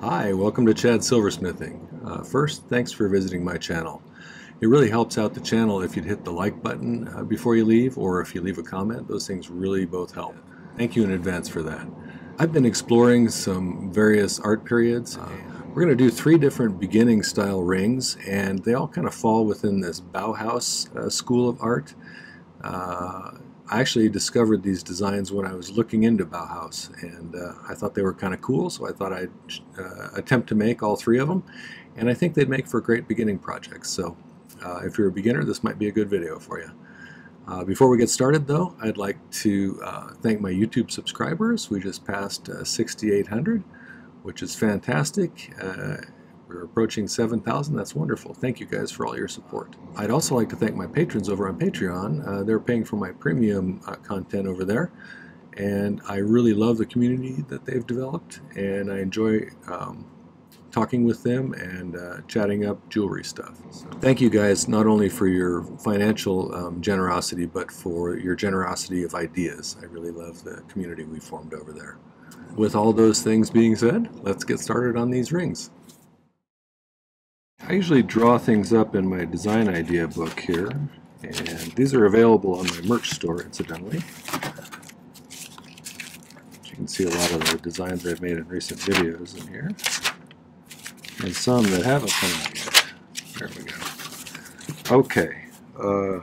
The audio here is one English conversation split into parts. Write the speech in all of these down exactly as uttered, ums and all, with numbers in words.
Hi, welcome to Chad Silversmithing. Uh, first, thanks for visiting my channel. It really helps out the channel if you'd hit the like button uh, before you leave, or if you leave a comment. Those things really both help. Thank you in advance for that. I've been exploring some various art periods. Uh, we're going to do three different beginning style rings, and they all kind of fall within this Bauhaus uh, school of art. Uh, I actually discovered these designs when I was looking into Bauhaus, and uh, I thought they were kind of cool, so I thought I'd uh, attempt to make all three of them, and I think they'd make for great beginning projects. So uh, if you're a beginner, this might be a good video for you. Uh, before we get started though, I'd like to uh, thank my YouTube subscribers. We just passed uh, sixty-eight hundred, which is fantastic. Uh, We're approaching seven thousand. That's wonderful. Thank you guys for all your support. I'd also like to thank my patrons over on Patreon. Uh, they're paying for my premium uh, content over there, and I really love the community that they've developed, and I enjoy um, talking with them and uh, chatting up jewelry stuff. So thank you guys not only for your financial um, generosity, but for your generosity of ideas. I really love the community we formed over there. With all those things being said, let's get started on these rings. I usually draw things up in my design idea book here, and these are available on my merch store, incidentally. You can see a lot of the designs I've made in recent videos in here, and some that haven't come out yet. There we go. Okay, uh,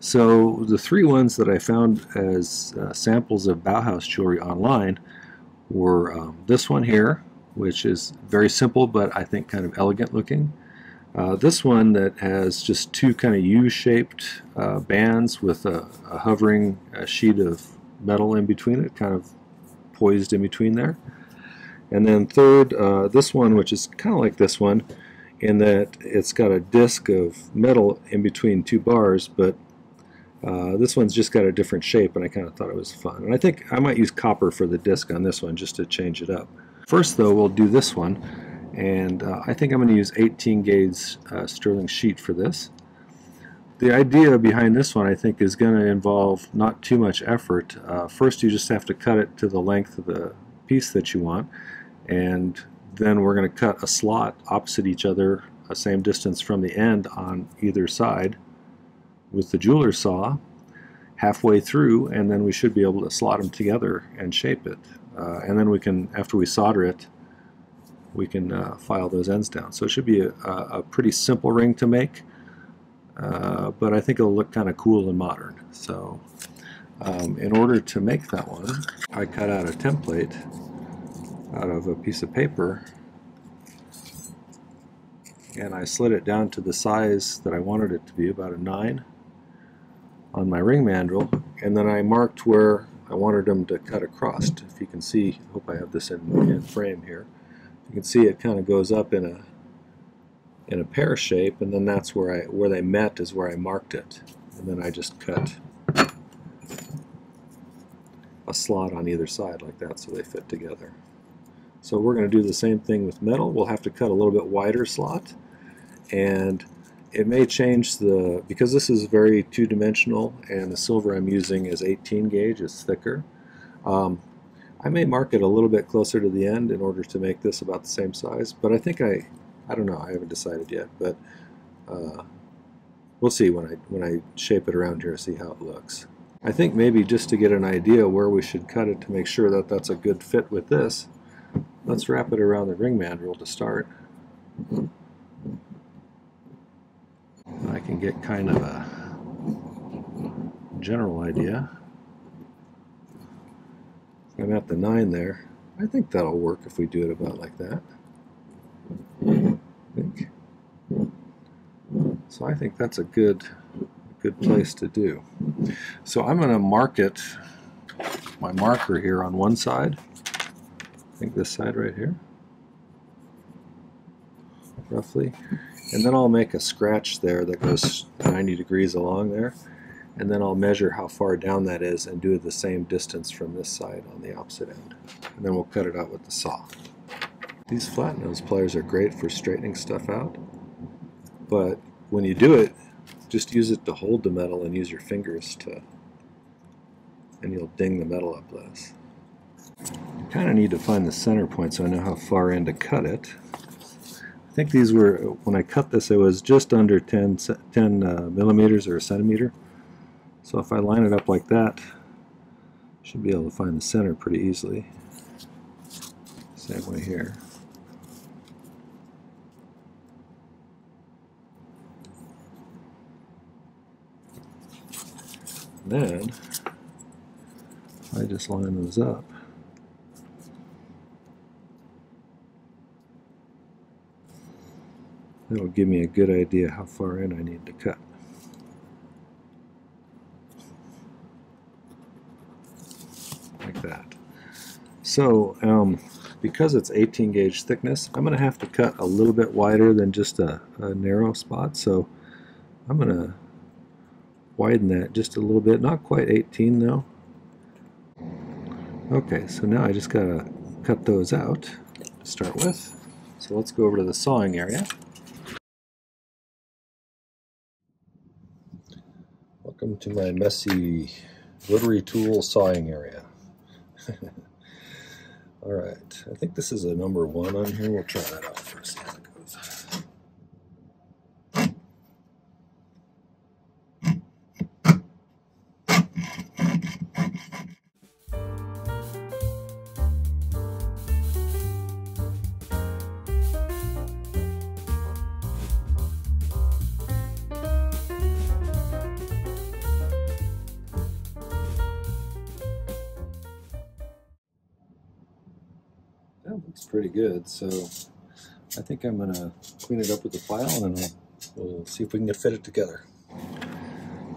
so the three ones that I found as uh, samples of Bauhaus jewelry online were um, this one here, which is very simple, but I think kind of elegant looking. Uh, this one that has just two kind of U-shaped uh, bands with a, a hovering a sheet of metal in between it, kind of poised in between there. And then third, uh, this one, which is kind of like this one, in that it's got a disc of metal in between two bars, but uh, this one's just got a different shape, and I kind of thought it was fun. And I think I might use copper for the disc on this one just to change it up. First though, we'll do this one, and uh, I think I'm going to use eighteen gauge uh, sterling sheet for this. The idea behind this one, I think, is going to involve not too much effort. Uh, first you just have to cut it to the length of the piece that you want, and then we're going to cut a slot opposite each other, the same distance from the end on either side, with the jeweler's saw halfway through, and then we should be able to slot them together and shape it. Uh, and then we can, after we solder it, we can uh, file those ends down. So it should be a, a pretty simple ring to make, uh, but I think it'll look kind of cool and modern. So um, in order to make that one, I cut out a template out of a piece of paper, and I slid it down to the size that I wanted it to be, about a nine, on my ring mandrel, and then I marked where I wanted them to cut across. If you can see, I hope I have this in, in frame here. You can see it kind of goes up in a in a pear shape, and then that's where I where they met is where I marked it, and then I just cut a slot on either side like that so they fit together. So we're going to do the same thing with metal. We'll have to cut a little bit wider slot, and it may change the, because this is very two-dimensional and the silver I'm using is eighteen gauge, it's thicker. Um, I may mark it a little bit closer to the end in order to make this about the same size, but I think I, I don't know, I haven't decided yet, but uh, we'll see when I, when I shape it around here, see how it looks. I think maybe just to get an idea where we should cut it to make sure that that's a good fit with this, let's wrap it around the ring mandrel to start. I can get kind of a general idea. I'm at the nine there. I think that'll work if we do it about like that. I think. So I think that's a good, good place to do. So I'm going to mark it, my marker here on one side. I think this side right here, roughly. And then I'll make a scratch there that goes ninety degrees along there, and then I'll measure how far down that is and do the same distance from this side on the opposite end, and then we'll cut it out with the saw. These flat nose pliers are great for straightening stuff out, but when you do it, just use it to hold the metal and use your fingers to, and you'll ding the metal up less. kind of need to find the center point so I know how far in to cut it. I think these were, when I cut this, it was just under ten, ten uh, millimeters or a centimeter. So if I line it up like that, should be able to find the center pretty easily. Same way here. Then I just line those up. That'll give me a good idea how far in I need to cut. Like that. So, um, because it's eighteen gauge thickness, I'm going to have to cut a little bit wider than just a, a narrow spot. So I'm going to widen that just a little bit. Not quite eighteen though. Okay, so now I just got to cut those out to start with. So let's go over to the sawing area. Welcome to my messy rotary tool sawing area. Alright, I think this is a number one on here. We'll try that out first. See how it pretty good, so I think I'm gonna clean it up with the file and we'll, we'll see if we can fit it together.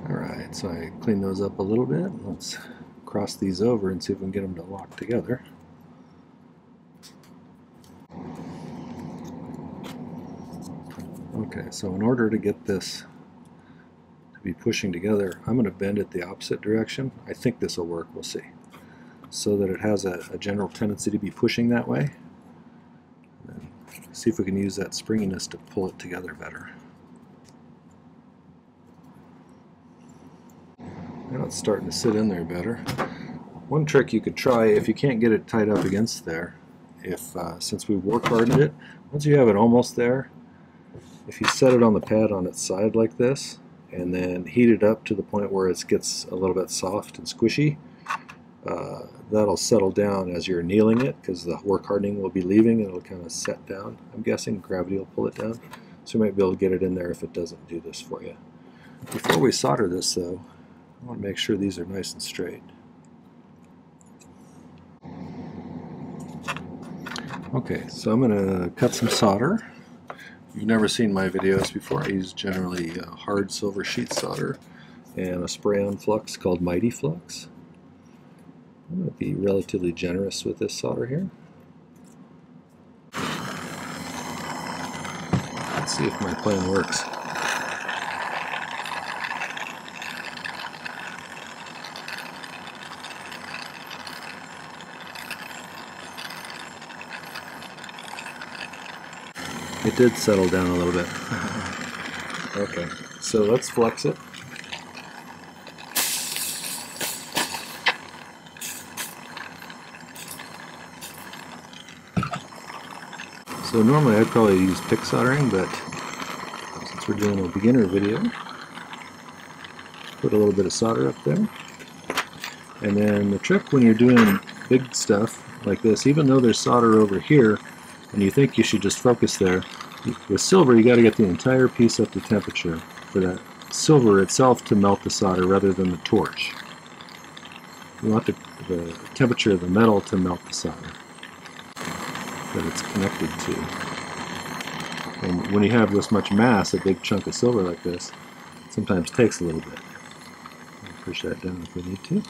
Alright, so I cleaned those up a little bit. Let's cross these over and see if we can get them to lock together. Okay, so in order to get this to be pushing together, I'm gonna bend it the opposite direction. I think this will work, we'll see. So that it has a, a general tendency to be pushing that way. And see if we can use that springiness to pull it together better. Now it's starting to sit in there better. One trick you could try if you can't get it tied up against there, if uh, since we work hardened it, once you have it almost there, if you set it on the pad on its side like this, and then heat it up to the point where it gets a little bit soft and squishy, Uh, that'll settle down as you're annealing it, because the work hardening will be leaving and it'll kind of set down. I'm guessing gravity will pull it down, so you might be able to get it in there if it doesn't do this for you. Before we solder this though, I want to make sure these are nice and straight. Okay, so I'm going to cut some solder. If you've never seen my videos before, I use generally uh, hard silver sheet solder and a spray-on flux called My T Flux. I'm going to be relatively generous with this solder here. Let's see if my plan works. It did settle down a little bit. Okay, so let's flux it. So normally I'd probably use pick soldering, but since we're doing a beginner video, put a little bit of solder up there. And then the trick when you're doing big stuff like this, even though there's solder over here, and you think you should just focus there, with silver you got to get the entire piece up to temperature for that silver itself to melt the solder rather than the torch. You want the, the temperature of the metal to melt the solder that it's connected to. And when you have this much mass, a big chunk of silver like this, it sometimes takes a little bit. We'll push that down if we need to.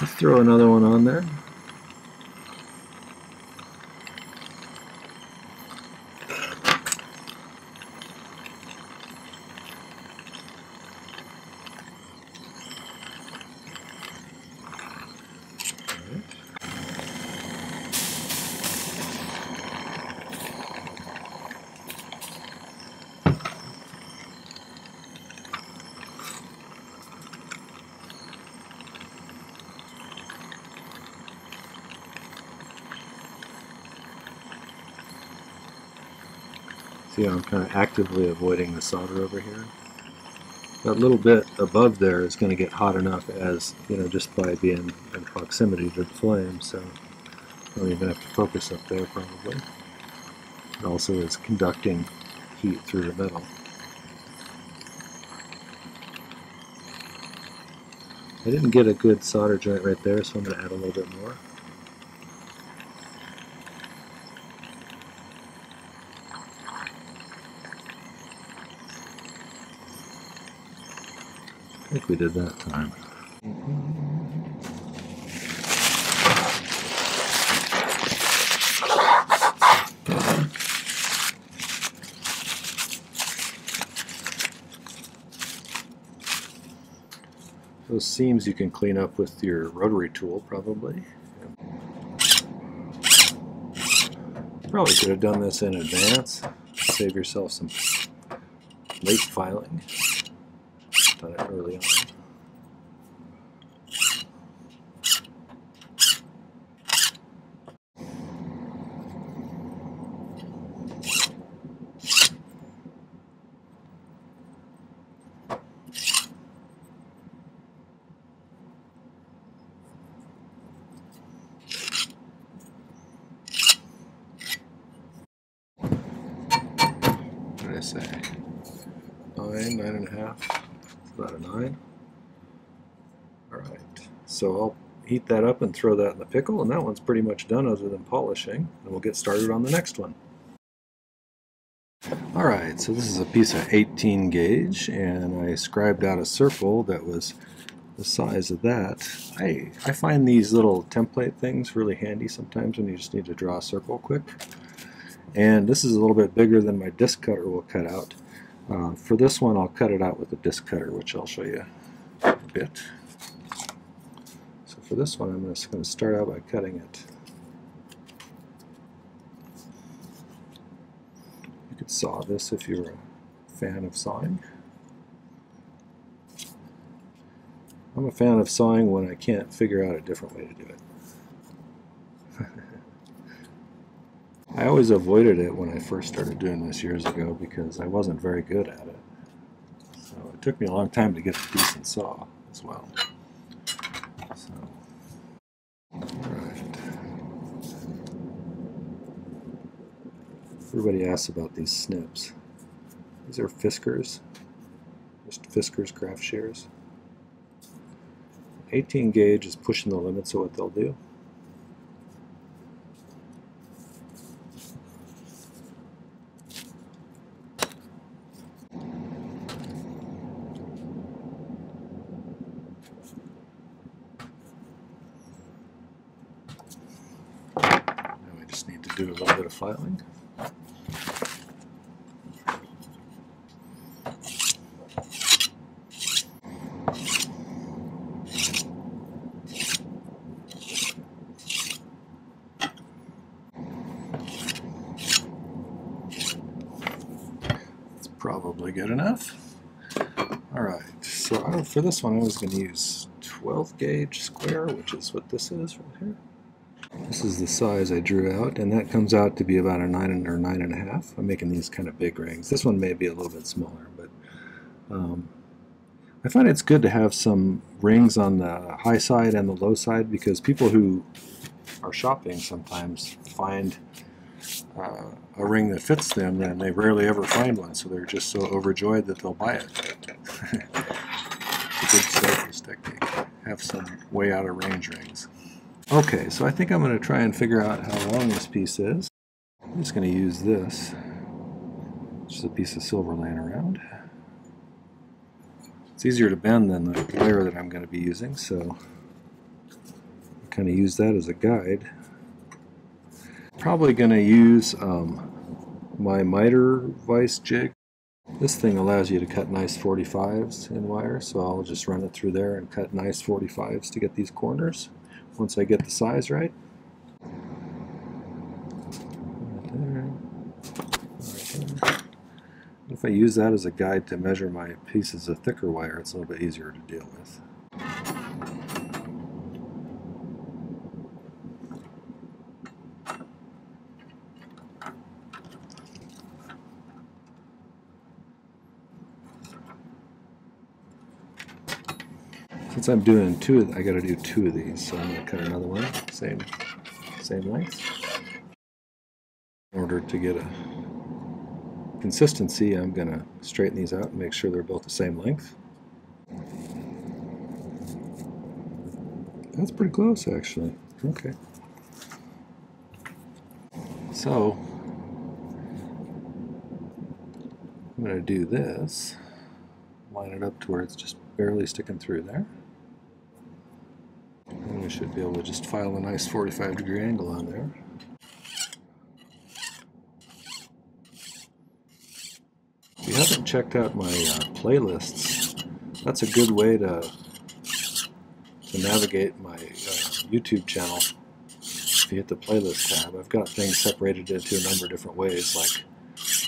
Let's throw another one on there. See how I'm kind of actively avoiding the solder over here? That little bit above there is going to get hot enough as, you know, just by being in proximity to the flame, so I don't even have to focus up there probably. It also is conducting heat through the metal. I didn't get a good solder joint right there, so I'm going to add a little bit more. I think we did that time. Those seams you can clean up with your rotary tool, probably. Probably should have done this in advance. Save yourself some late filing. Done it early on. What did I say? Nine, nine and a half. About a nine. Alright, so I'll heat that up and throw that in the pickle, and that one's pretty much done other than polishing, and we'll get started on the next one. Alright, so this is a piece of eighteen gauge, and I scribed out a circle that was the size of that. I, I find these little template things really handy sometimes when you just need to draw a circle quick. And this is a little bit bigger than my disc cutter will cut out. Uh, for this one, I'll cut it out with a disc cutter, which I'll show you a bit. So for this one, I'm just going to start out by cutting it. You could saw this if you were a fan of sawing. I'm a fan of sawing when I can't figure out a different way to do it. I always avoided it when I first started doing this years ago because I wasn't very good at it. So it took me a long time to get a decent saw as well. So. Right. Everybody asks about these snips. These are Fiskars, just Fiskars craft shears. eighteen gauge is pushing the limits of what they'll do. Do a little bit of filing. It's probably good enough. Alright, so I, for this one I was going to use twelve gauge square, which is what this is right here. This is the size I drew out, and that comes out to be about a nine or nine and a half. I'm making these kind of big rings. This one may be a little bit smaller, but um, I find it's good to have some rings on the high side and the low side because people who are shopping sometimes find uh, a ring that fits them, and they rarely ever find one, so they're just so overjoyed that they'll buy it. It's a good surface technique. Have some way out of range rings. Okay, so I think I'm going to try and figure out how long this piece is. I'm just going to use this, which is a piece of silver laying around. It's easier to bend than the layer that I'm going to be using, so I kind of use that as a guide. Probably going to use um, my miter vise jig. This thing allows you to cut nice forty-fives in wire, so I'll just run it through there and cut nice forty-fives to get these corners. Once I get the size right. Right there. Right there. If I use that as a guide to measure my pieces of thicker wire, it's a little bit easier to deal with. Since I'm doing two of, I gotta do two of these, so I'm gonna cut another one, same, same length, in order to get a consistency. I'm gonna straighten these out and make sure they're both the same length. That's pretty close, actually. Okay. So I'm gonna do this, line it up to where it's just barely sticking through there. And we should be able to just file a nice forty-five degree angle on there. If you haven't checked out my uh, playlists, that's a good way to, to navigate my uh, YouTube channel. If you hit the playlist tab, I've got things separated into a number of different ways, like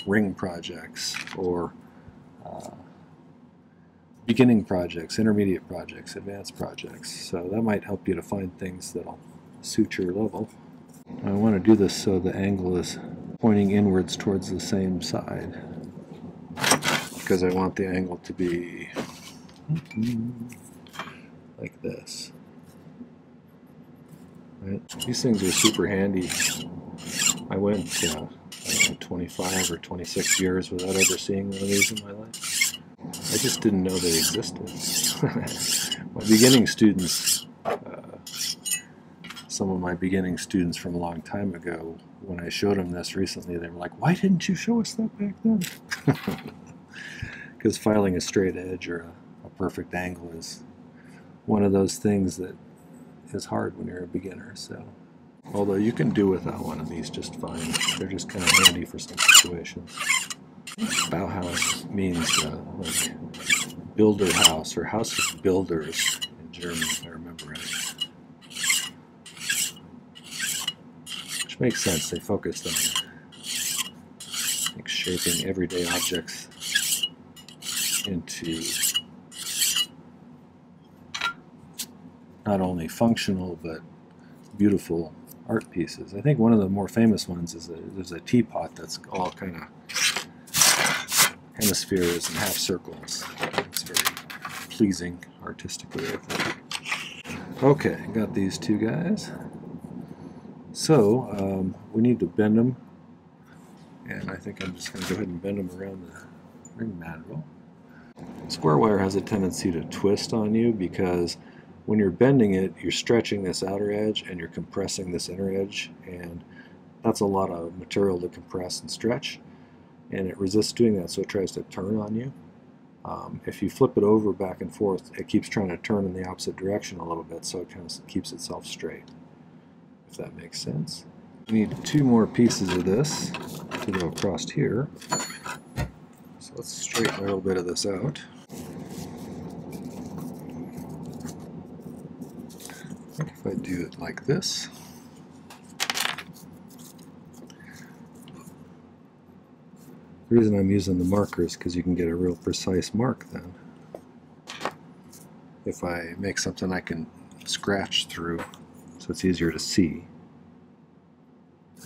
ring projects or uh, beginning projects, intermediate projects, advanced projects. So that might help you to find things that'll suit your level. I want to do this so the angle is pointing inwards towards the same side, because I want the angle to be like this. Right? These things are super handy. I went uh, I don't know, twenty-five or twenty-six years without ever seeing one of these in my life. I just didn't know they existed. My beginning students, uh, some of my beginning students from a long time ago, when I showed them this recently, they were like, "Why didn't you show us that back then?" Because filing a straight edge or a, a perfect angle is one of those things that is hard when you're a beginner. So, although you can do without one of these just fine. They're just kind of handy for some situations. Bauhaus means uh, like builder house, or house of builders in German, if I remember right. Which makes sense, they focused on like, shaping everyday objects into not only functional but beautiful art pieces. I think one of the more famous ones is a, there's a teapot that's all kind of hemispheres and half circles. It's very pleasing artistically, I think. Okay, got these two guys. So um, we need to bend them, and I think I'm just going to go ahead and bend them around the ring mandrel. Square wire has a tendency to twist on you because when you're bending it, you're stretching this outer edge and you're compressing this inner edge, and that's a lot of material to compress and stretch. And it resists doing that, so it tries to turn on you. Um, if you flip it over back and forth, it keeps trying to turn in the opposite direction a little bit, so it kind of keeps itself straight, if that makes sense. We need two more pieces of this to go across here. So let's straighten a little bit of this out. If I do it like this, the reason I'm using the marker is because you can get a real precise mark then. If I make something I can scratch through, so it's easier to see.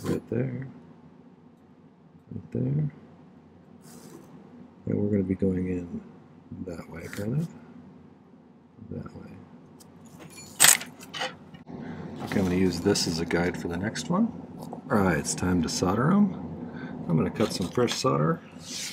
Right there. Right there. And we're going to be going in that way, kind of. That way. Okay, I'm going to use this as a guide for the next one. Alright, it's time to solder them. I'm going to cut some fresh solder. Mm-hmm.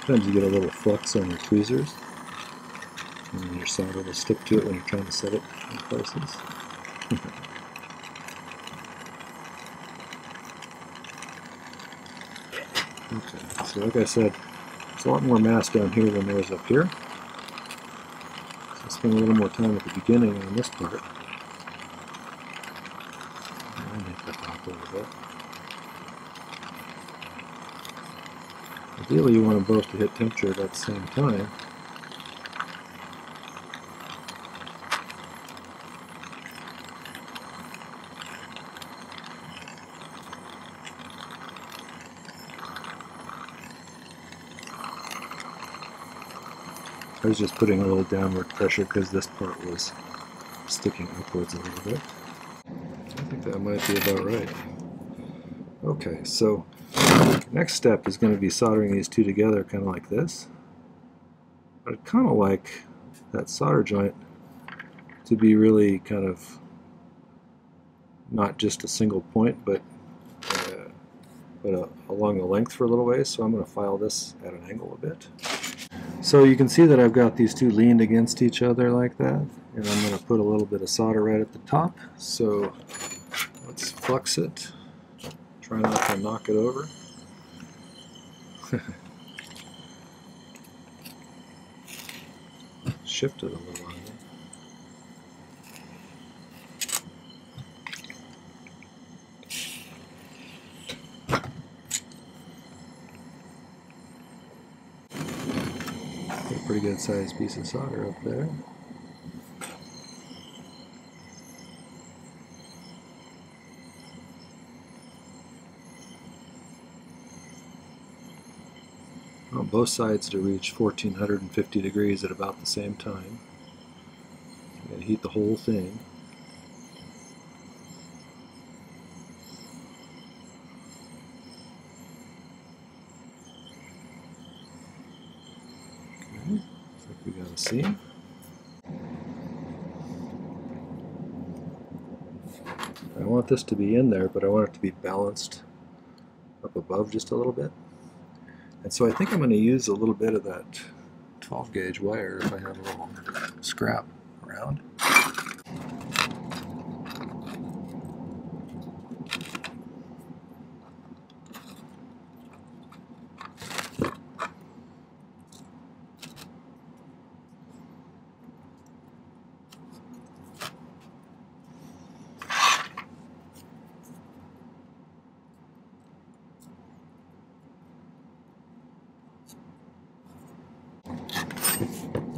Sometimes you get a little flux on your tweezers, and your solder will stick to it when you're trying to set it in places. Okay, so like I said, there's a lot more mass down here than there is up here. So I spend a little more time at the beginning on this part. I'll make that pop a little bit. Ideally, you want them both to hit temperature at the same time. I was just putting a little downward pressure because this part was sticking upwards a little bit. I think that might be about right. Okay, so next step is going to be soldering these two together kind of like this. I'd kind of like that solder joint to be really kind of not just a single point, but uh, but uh, along the length for a little ways. So I'm going to file this at an angle a bit. So you can see that I've got these two leaned against each other like that, and I'm going to put a little bit of solder right at the top. So let's flux it. Try not to knock it over. Shift it a little on there. Pretty good sized piece of solder up there. On both sides to reach fourteen fifty degrees at about the same time. I'm going to heat the whole thing. See? I want this to be in there, but I want it to be balanced up above just a little bit. And so I think I'm going to use a little bit of that twelve gauge wire if I have a little scrap around.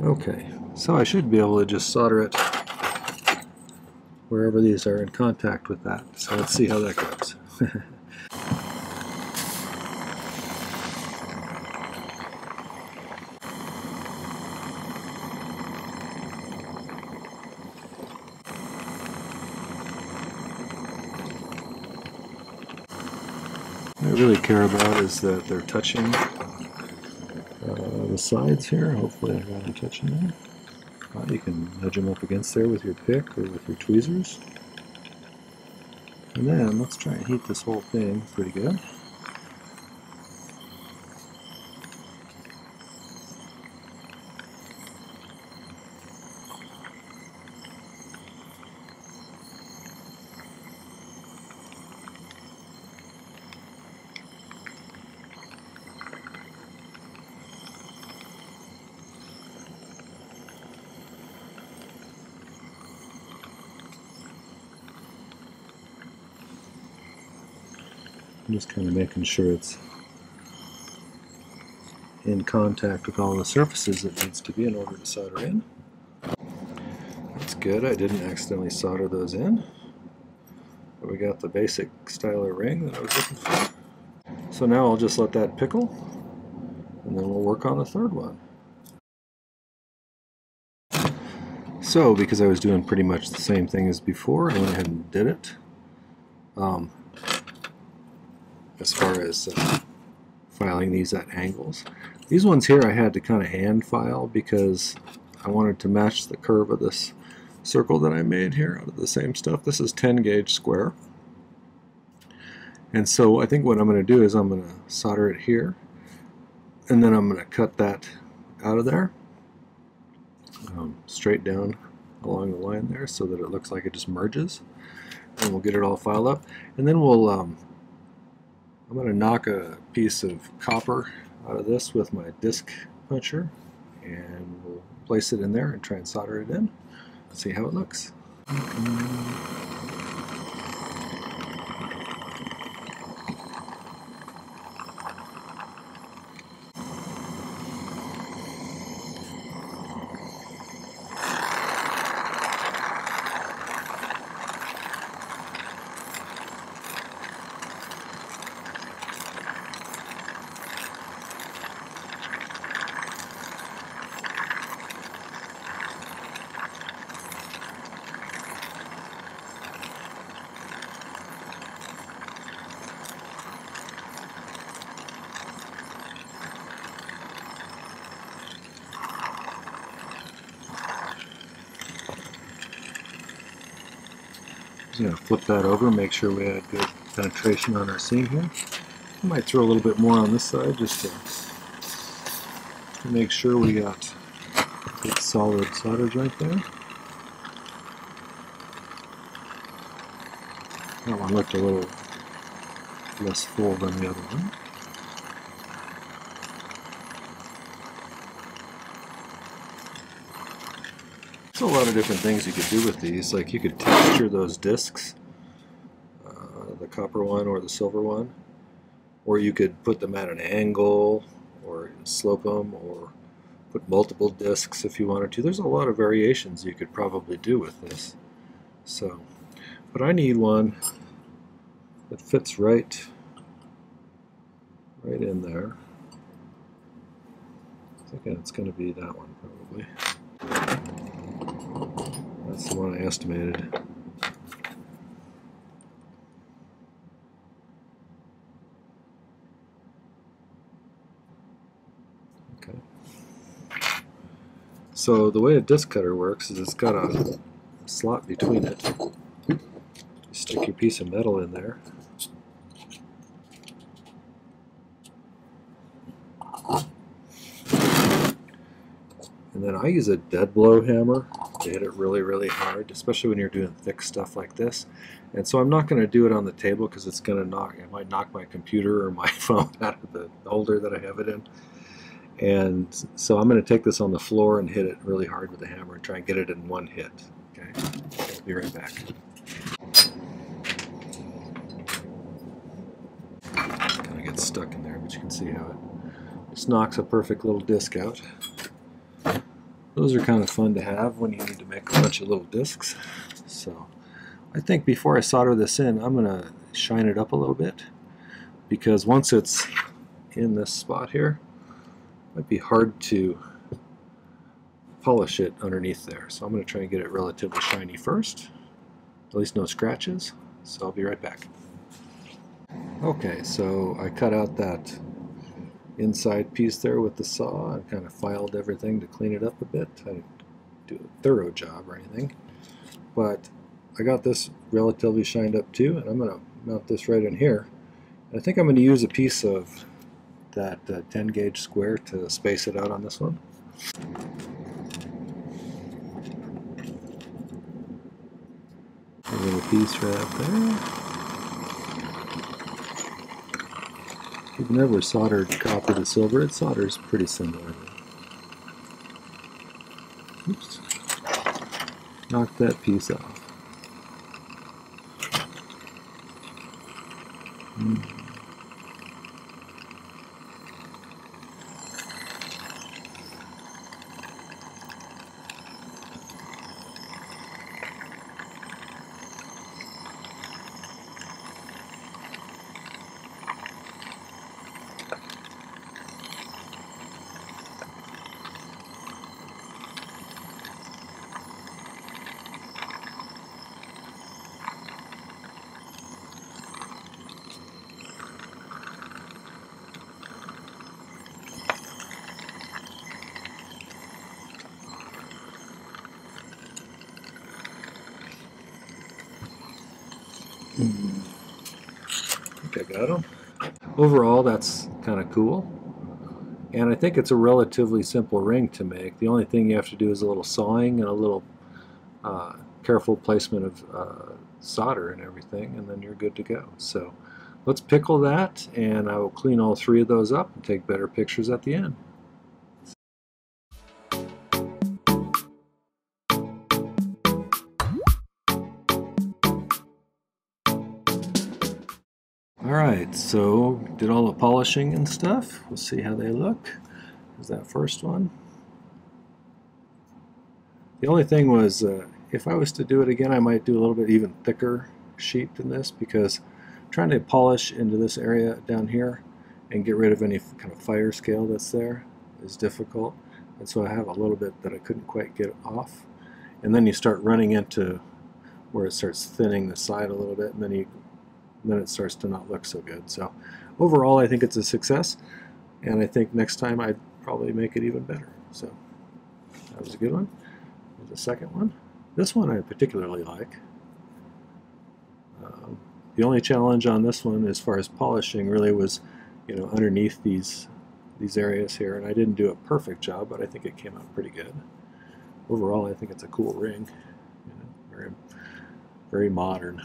Okay, so I should be able to just solder it wherever these are in contact with that. So let's see how that goes. What I really care about is that they're touching Uh, the sides here. Hopefully I've got them touching there. Uh, you can nudge them up against there with your pick or with your tweezers. And then let's try and heat this whole thing pretty good. I'm just kind of making sure it's in contact with all the surfaces it needs to be in order to solder in. That's good. I didn't accidentally solder those in. But we got the basic styler ring that I was looking for. So now I'll just let that pickle, and then we'll work on the third one. So, because I was doing pretty much the same thing as before, I went ahead and did it. Um, as far as uh, filing these at angles. These ones here I had to kind of hand file because I wanted to match the curve of this circle that I made here out of the same stuff. This is ten gauge square. And so I think what I'm going to do is I'm going to solder it here, and then I'm going to cut that out of there um, straight down along the line there so that it looks like it just merges. And we'll get it all filed up, and then we'll um, I'm going to knock a piece of copper out of this with my disc puncher, and we'll place it in there and try and solder it in. Let's see how it looks. you know, flip that over, make sure we had good penetration on our seam here. I might throw a little bit more on this side just to make sure we got a good solid solder joint there. That one looked a little less full than the other one. There's a lot of different things you could do with these. Like, you could texture those discs, uh, the copper one or the silver one, or you could put them at an angle or slope them, or put multiple discs if you wanted to. There's a lot of variations you could probably do with this. So, but I need one that fits right, right in there. I think it's going to be that one probably. That's the one I estimated. Okay. So the way a disc cutter works is it's got a slot between it. You stick your piece of metal in there. And then I use a dead blow hammer to hit it really, really hard, especially when you're doing thick stuff like this. And so I'm not going to do it on the table because it's going to knock, it might knock my computer or my phone out of the holder that I have it in. And so I'm going to take this on the floor and hit it really hard with the hammer and try and get it in one hit. Okay, I'll be right back. Kind of gets stuck in there, but you can see how it just knocks a perfect little disc out. Those are kind of fun to have when you need to make a bunch of little discs. So I think before I solder this in, I'm going to shine it up a little bit, because once it's in this spot here, it might be hard to polish it underneath there. So I'm going to try and get it relatively shiny first, at least no scratches. So I'll be right back. Okay, so I cut out that inside piece there with the saw. I kind of filed everything to clean it up a bit. I didn't do a thorough job or anything, but I got this relatively shined up too, and I'm going to mount this right in here. And I think I'm going to use a piece of that uh, ten gauge square to space it out on this one. A little piece right up there. You've never soldered copper to silver, it solders pretty similarly. Oops. Knock that piece off. Mm. Mm-hmm. I think I got them. Overall, that's kind of cool, and I think it's a relatively simple ring to make. The only thing you have to do is a little sawing and a little uh, careful placement of uh, solder and everything, and then you're good to go. So let's pickle that, and I will clean all three of those up and take better pictures at the end. Alright, so did all the polishing and stuff. We'll see how they look. There's that first one. The only thing was, uh, if I was to do it again, I might do a little bit even thicker sheet than this, because I'm trying to polish into this area down here and get rid of any kind of fire scale that's there is difficult. And so I have a little bit that I couldn't quite get off. And then you start running into where it starts thinning the side a little bit, and then you then it starts to not look so good. So overall, I think it's a success, and I think next time I'd probably make it even better. So that was a good one. Here's the second one. This one I particularly like. Um, the only challenge on this one, as far as polishing, really was, you know, underneath these these areas here, and I didn't do a perfect job, but I think it came out pretty good. Overall, I think it's a cool ring, you know, very, very modern.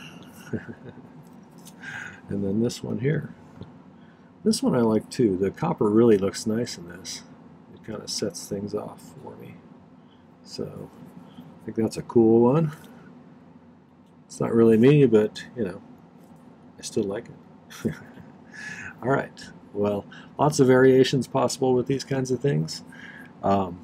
And then this one here. This one I like too. The copper really looks nice in this. It kind of sets things off for me. So I think that's a cool one. It's not really me, but you know, I still like it. All right. Well, lots of variations possible with these kinds of things. Um,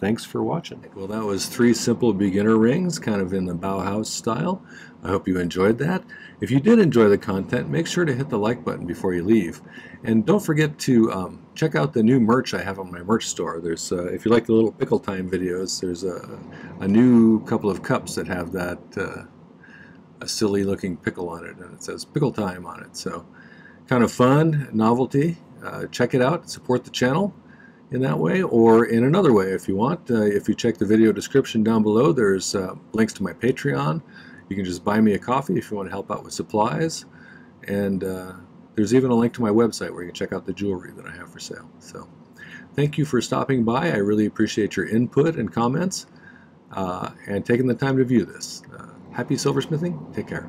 Thanks for watching. Well, that was three simple beginner rings, kind of in the Bauhaus style. I hope you enjoyed that. If you did enjoy the content, make sure to hit the like button before you leave. And don't forget to um, check out the new merch I have on my merch store. There's, uh, if you like the little pickle time videos, there's a, a new couple of cups that have that uh, a silly looking pickle on it, and it says pickle time on it. So kind of fun, novelty. Uh, check it out, support the channel in that way, or in another way if you want. Uh, if you check the video description down below, there's uh, links to my Patreon. You can just buy me a coffee if you want to help out with supplies, and uh, there's even a link to my website where you can check out the jewelry that I have for sale. So thank you for stopping by. I really appreciate your input and comments, uh, and taking the time to view this. Uh, happy silversmithing. Take care.